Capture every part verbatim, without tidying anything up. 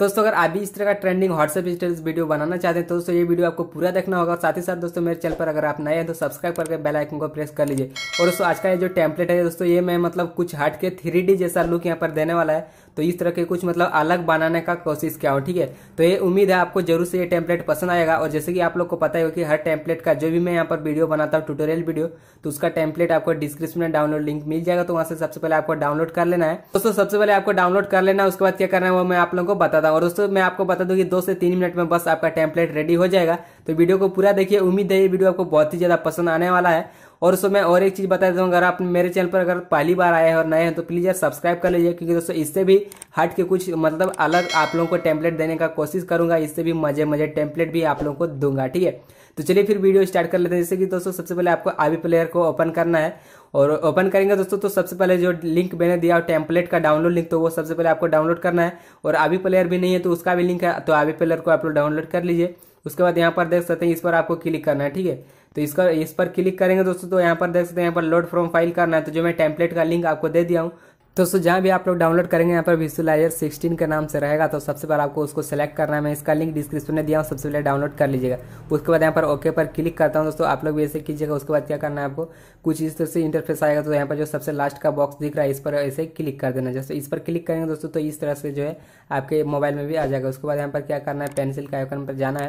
दोस्तों अगर अभी इस तरह का ट्रेंडिंग व्हाट्सएप स्टेटस वीडियो बनाना चाहते हैं तो दोस्तों ये वीडियो आपको पूरा देखना होगा। साथ ही साथ दोस्तों मेरे चैनल पर अगर आप नए हैं तो सब्सक्राइब करके बेल आइकन को प्रेस कर लीजिए। और दोस्तों आज का ये जो टेम्पलेट है दोस्तों ये मैं मतलब कुछ हट के थ्री डी जैसा लुक यहाँ पर देने वाला है, तो इस तरह के कुछ मतलब अलग बनाने का कोशिश किया हो। ठीक है, तो ये उम्मीद है आपको जरूर से ये टेम्पलेट पसंद आएगा। और जैसे कि आप लोग को पता है कि हर टेम्पलेट का जो भी मैं यहाँ पर वीडियो बनाता हूँ ट्यूटोरियल वीडियो, तो उसका टेम्पलेट आपको डिस्क्रिप्शन में डाउनलोड लिंक मिल जाएगा, तो वहाँ से सबसे पहले आपको डाउनलोड कर लेना है। दोस्तों सबसे पहले आपको डाउनलोड कर लेना है, उसके बाद क्या करना है वो मैं आप लोगों को बताता हूँ। और दोस्तों मैं आपको बता दूँ कि दो से तीन मिनट में बस आपका टेम्पलेट रेडी हो जाएगा। तो वीडियो को पूरा देखिए, उम्मीद है ये वीडियो आपको बहुत ही ज्यादा पसंद आने वाला है। और दोस्तों मैं और एक चीज बता देता हूँ, अगर आप मेरे चैनल पर अगर पहली बार आए हैं और नए हैं तो प्लीज यार सब्सक्राइब कर लीजिए, क्योंकि दोस्तों इससे भी हट के कुछ मतलब अलग आप लोगों को टेम्पलेट देने का कोशिश करूंगा। इससे भी मजे मजे टेम्पलेट भी आप लोगों को दूंगा। ठीक है, तो चलिए फिर वीडियो स्टार्ट कर लेते हैं। जैसे कि दोस्तों सबसे पहले आपको अभी प्लेयर को ओपन करना है, और ओपन करेंगे दोस्तों तो सबसे पहले जो लिंक मैंने दिया टेम्पलेट का डाउनलोड लिंक, तो वो सबसे पहले आपको डाउनलोड करना है। और अभी प्लेयर भी नहीं है तो उसका भी लिंक है, तो अभी प्लेयर को आप लोग डाउनलोड कर लीजिए। उसके बाद यहाँ पर देख सकते हैं, इस पर आपको क्लिक करना है। ठीक है, तो इसका इस पर क्लिक करेंगे दोस्तों तो यहाँ पर देख सकते हैं यहाँ पर लोड फ्रॉम फाइल करना है। तो जो मैं टेम्पलेट का लिंक आपको दे दिया हूँ दोस्तों, जहाँ भी आप लोग डाउनलोड करेंगे यहाँ पर विजुलाइजर सिक्सटीन के नाम से रहेगा, तो सबसे पहले आपको उसको सेलेक्ट करना है। मैं इसका लिंक डिस्क्रिप्शन में दिया हूँ, सबसे पहले डाउनलोड कर लीजिएगा। उसके बाद यहाँ पर ओके पर क्लिक करता हूँ दोस्तों, आप लोग भी ऐसे कीजिएगा। उसके बाद क्या करना है आपको कुछ इस तरह से इंटरफेस आएगा, तो यहाँ पर जो सबसे लास्ट का बॉक्स दिख रहा है इस पर ऐसे क्लिक कर देना। जैसे इस पर क्लिक करेंगे दोस्तों तो इस तरह से जो है आपके मोबाइल में भी आ जाएगा। उसके बाद यहाँ पर क्या करना है पेंसिल के आइकन पर जाना है,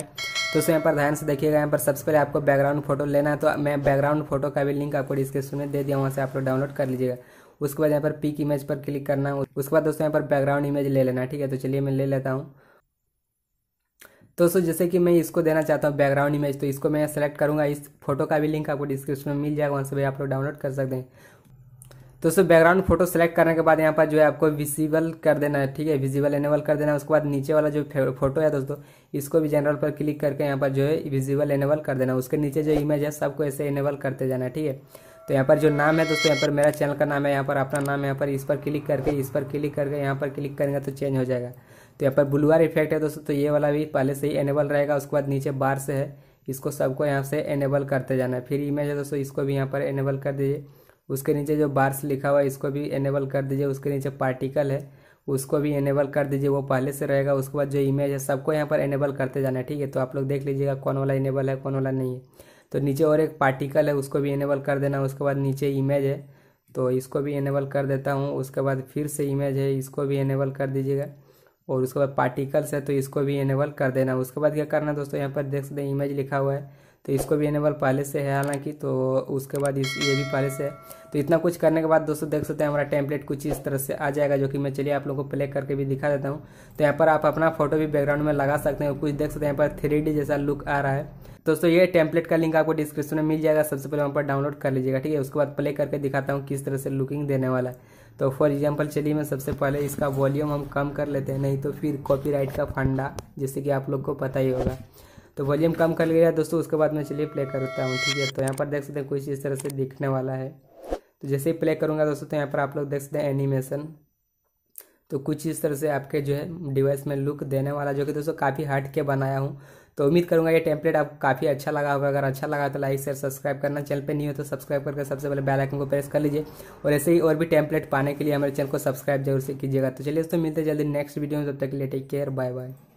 तो यहाँ पर ध्यान से देखिएगा। यहाँ पर सबसे पहले आपको बैकग्राउंड फोटो लेना है, तो मैं बैकग्राउंड फोटो का भी लिंक आपको डिस्क्रिप्शन में दे दिया, वहाँ से आप लोग डाउनलोड कर लीजिएगा। उसके बाद यहाँ पर पिक इमेज पर क्लिक करना है, उसके बाद दोस्तों यहाँ पर बैकग्राउंड इमेज ले लेना है। ठीक है, तो चलिए मैं ले लेता हूँ। दोस्तों जैसे कि मैं इसको देना चाहता हूँ बैकग्राउंड इमेज, तो इसको मैं सेलेक्ट करूँगा। इस फोटो का भी लिंक आपको डिस्क्रिप्शन में मिल जाएगा, वहाँ से भी आप लोग डाउनलोड कर सकते हैं। दोस्तों बैकग्राउंड फोटो सेलेक्ट करने के बाद यहाँ पर जो है आपको विजिबल कर देना है। ठीक है, विजिबल एनेबल कर देना है। उसके बाद नीचे वाला जो फोटो है दोस्तों इसको भी जनरल पर क्लिक करके यहाँ पर जो है विजिबल एनेबल कर देना है। उसके नीचे जो इमेज है सबको ऐसे एनेबल करते जाना है। ठीक है, तो यहाँ पर जो नाम है दोस्तों यहाँ पर मेरा चैनल का नाम है, यहाँ पर अपना नाम है, यहाँ पर इस पर क्लिक करके इस पर क्लिक करके यहाँ पर क्लिक करेंगे तो चेंज हो जाएगा। तो यहाँ पर ब्लूआर इफेक्ट है दोस्तों, तो ये वाला भी पहले से ही एनेबल रहेगा। उसके बाद नीचे बार से है, इसको सबको यहाँ से एनेबल करते जाना है। फिर इमेज है दोस्तों, इसको भी यहाँ पर एनेबल कर दीजिए। उसके नीचे जो बार्स लिखा हुआ है इसको भी इनेबल कर दीजिए। उसके नीचे पार्टिकल है उसको भी इनेबल कर दीजिए, वो पहले से रहेगा। उसके बाद जो इमेज है सबको यहाँ पर इनेबल करते जाना है। ठीक है, तो आप लोग देख लीजिएगा कौन वाला इनेबल है कौन वाला नहीं है। तो नीचे और एक पार्टिकल है उसको भी इनेबल कर देना। उसके बाद नीचे इमेज है तो इसको भी इनेबल कर देता हूँ। उसके बाद फिर से इमेज है इसको भी इनेबल कर दीजिएगा, और उसके बाद पार्टिकल्स है तो इसको भी इनेबल कर देना। उसके बाद क्या करना है दोस्तों, यहाँ पर देख सकते हैं इमेज लिखा हुआ है तो इसको भी इनेबल पहले से है हालांकि, तो उसके बाद इस ये भी पहले से है। तो इतना कुछ करने के बाद दोस्तों देख सकते हैं हमारा टेम्पलेट कुछ इस तरह से आ जाएगा, जो कि मैं चलिए आप लोगों को प्ले करके भी दिखा देता हूँ। तो यहाँ पर आप अपना फोटो भी बैकग्राउंड में लगा सकते हैं, कुछ देख सकते हैं यहाँ पर थ्री डी जैसा लुक आ रहा है। दोस्तों ये टेम्पलेट का लिंक आपको डिस्क्रिप्शन में मिल जाएगा, सबसे पहले वहाँ पर डाउनलोड कर लीजिएगा। ठीक है, उसके बाद प्ले करके दिखाता हूँ किस तरह से लुकिंग देने वाला है। तो फॉर एग्जाम्पल चलिए मैं सबसे पहले इसका वॉल्यूम हम कम कर लेते हैं, नहीं तो फिर कॉपीराइट का फंडा जैसे कि आप लोग को पता ही होगा। तो वॉल्यूम कम कर लिया दोस्तों, उसके बाद मैं चलिए प्ले करता हूँ। ठीक है, तो यहाँ पर देख सकते हैं कुछ इस तरह से दिखने वाला है। तो जैसे ही प्ले करूँगा दोस्तों तो यहाँ पर आप लोग देख सकते हैं एनिमेशन, तो कुछ इस तरह से आपके जो है डिवाइस में लुक देने वाला, जो कि दोस्तों काफ़ी हट के बनाया हूँ। तो उम्मीद करूँगा ये टेम्पलेट आपको काफ़ी अच्छा लगा होगा। अगर अच्छा लगा तो लाइक शेयर सब्सक्राइब करना, चैनल पे नहीं हो तो सब्सक्राइब करके सबसे पहले बेल आइकन को प्रेस कर लीजिए। और ऐसे ही और भी टेम्पलेट पाने के लिए हमारे चैनल को सब्सक्राइब जरूर से कीजिएगा। तो चलिए दोस्तों मिलते हैं जल्दी नेक्स्ट वीडियो में, तब तक के लिए टेक केयर, बाय बाय।